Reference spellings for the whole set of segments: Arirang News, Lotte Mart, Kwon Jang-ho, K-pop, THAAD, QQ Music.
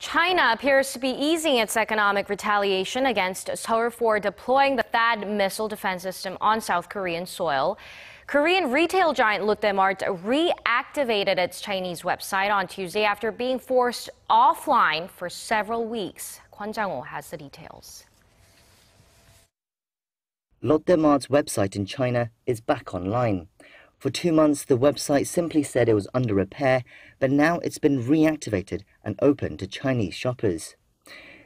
China appears to be easing its economic retaliation against Seoul for deploying the THAAD missile defense system on South Korean soil. Korean retail giant Lotte Mart reactivated its Chinese website on Tuesday after being forced offline for several weeks. Kwon Jang-ho has the details. Lotte Mart's website in China is back online. For 2 months, the website simply said it was under repair, but now it's been reactivated and open to Chinese shoppers.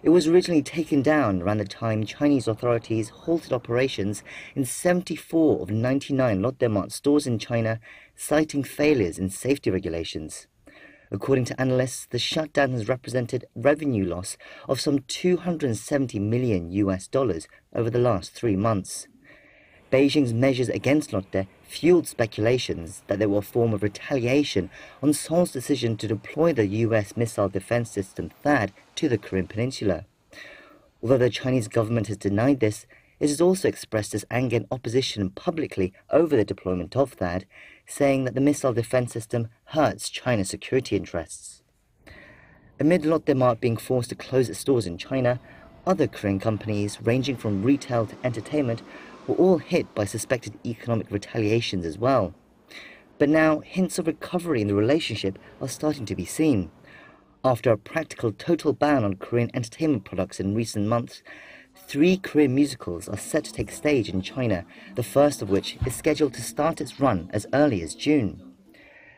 It was originally taken down around the time Chinese authorities halted operations in 74 of 99 Lotte Mart stores in China, citing failures in safety regulations. According to analysts, the shutdown has represented revenue loss of some $270 million over the last 3 months. Beijing's measures against Lotte fueled speculations that they were a form of retaliation on Seoul's decision to deploy the US missile defense system THAAD to the Korean peninsula. Although the Chinese government has denied this, it has also expressed its anger and opposition publicly over the deployment of THAAD, saying that the missile defense system hurts China's security interests. Amid Lotte Mart being forced to close its stores in China, other Korean companies, ranging from retail to entertainment, were all hit by suspected economic retaliations as well. But now, hints of recovery in the relationship are starting to be seen. After a practical total ban on Korean entertainment products in recent months, 3 Korean musicals are set to take stage in China, the first of which is scheduled to start its run as early as June.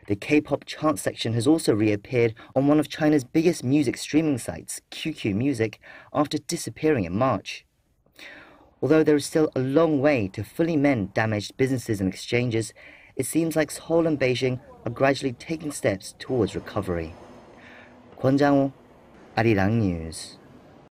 The K-pop chart section has also reappeared on one of China's biggest music streaming sites, QQ Music, after disappearing in March. Although there is still a long way to fully mend damaged businesses and exchanges, it seems like Seoul and Beijing are gradually taking steps towards recovery. Kwon Jang-ho, Arirang News.